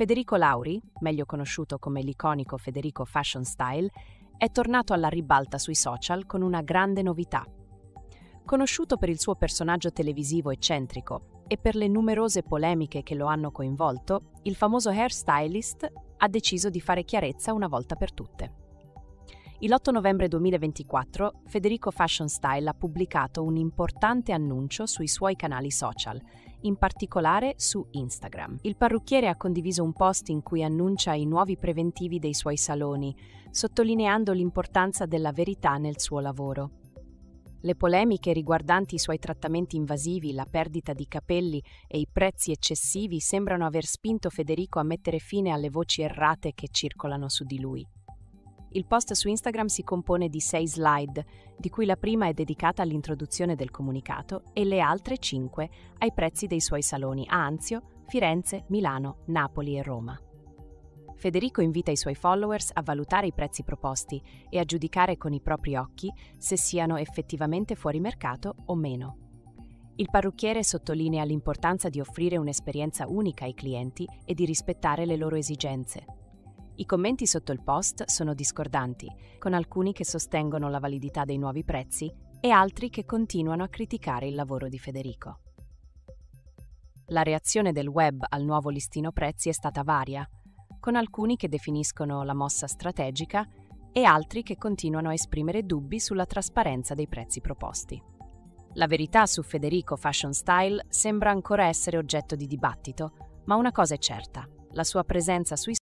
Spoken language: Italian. Federico Lauri, meglio conosciuto come l'iconico Federico Fashion Style, è tornato alla ribalta sui social con una grande novità. Conosciuto per il suo personaggio televisivo eccentrico e per le numerose polemiche che lo hanno coinvolto, il famoso hairstylist ha deciso di fare chiarezza una volta per tutte. Il 8 novembre 2024, Federico Fashion Style ha pubblicato un importante annuncio sui suoi canali social, in particolare su Instagram. Il parrucchiere ha condiviso un post in cui annuncia i nuovi preventivi dei suoi saloni, sottolineando l'importanza della verità nel suo lavoro. Le polemiche riguardanti i suoi trattamenti invasivi, la perdita di capelli e i prezzi eccessivi sembrano aver spinto Federico a mettere fine alle voci errate che circolano su di lui. Il post su Instagram si compone di 6 slide, di cui la prima è dedicata all'introduzione del comunicato e le altre 5 ai prezzi dei suoi saloni a Anzio, Firenze, Milano, Napoli e Roma. Federico invita i suoi followers a valutare i prezzi proposti e a giudicare con i propri occhi se siano effettivamente fuori mercato o meno. Il parrucchiere sottolinea l'importanza di offrire un'esperienza unica ai clienti e di rispettare le loro esigenze. I commenti sotto il post sono discordanti, con alcuni che sostengono la validità dei nuovi prezzi e altri che continuano a criticare il lavoro di Federico. La reazione del web al nuovo listino prezzi è stata varia, con alcuni che definiscono la mossa strategica e altri che continuano a esprimere dubbi sulla trasparenza dei prezzi proposti. La verità su Federico Fashion Style sembra ancora essere oggetto di dibattito, ma una cosa è certa: la sua presenza sui